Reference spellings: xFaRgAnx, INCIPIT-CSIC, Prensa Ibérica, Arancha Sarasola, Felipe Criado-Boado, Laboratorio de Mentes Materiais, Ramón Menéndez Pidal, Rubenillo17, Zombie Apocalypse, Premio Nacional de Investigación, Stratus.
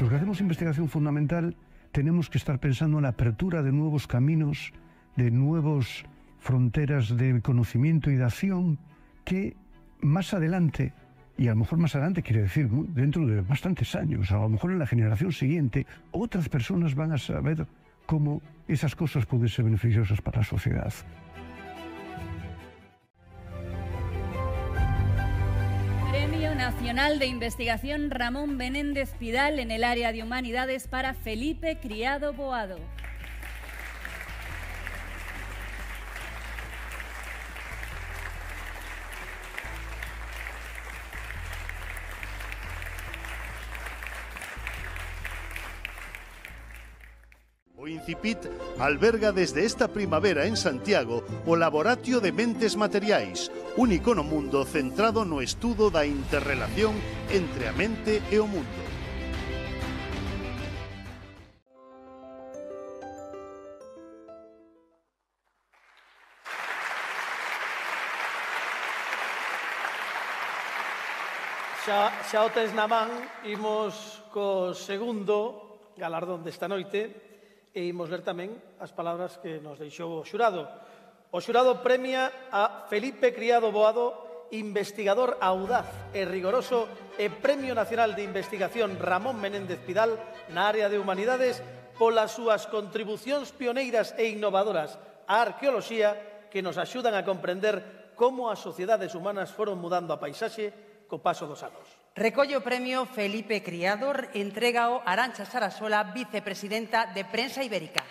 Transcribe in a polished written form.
Los que hacemos investigación fundamental tenemos que estar pensando en la apertura de nuevos caminos, de nuevas fronteras de conocimiento y de acción que más adelante, y a lo mejor más adelante quiere decir dentro de bastantes años, a lo mejor en la generación siguiente, otras personas van a saber cómo esas cosas pueden ser beneficiosas para la sociedad. Nacional de Investigación Ramón Menéndez Pidal en el área de Humanidades para Felipe Criado-Boado. Incipit alberga desde esta primavera en Santiago o Laboratorio de Mentes Materiais, un iconomundo centrado no estudo da interrelación entre a mente e o mundo. Xa o tes na man, imos co segundo galardón desta noite. E imos ler tamén as palabras que nos deixou o xurado. O xurado premia a Felipe Criado-Boado, investigador audaz e rigoroso, e Premio Nacional de Investigación Ramón Menéndez Pidal na área de Humanidades polas súas contribucións pioneiras e innovadoras á arqueoloxía que nos axudan a comprender como as sociedades humanas foron mudando a paisaxe co paso dos anos. Recolle o premio Felipe Criado, entregao Arancha Sarasola, vicepresidenta de Prensa Ibérica.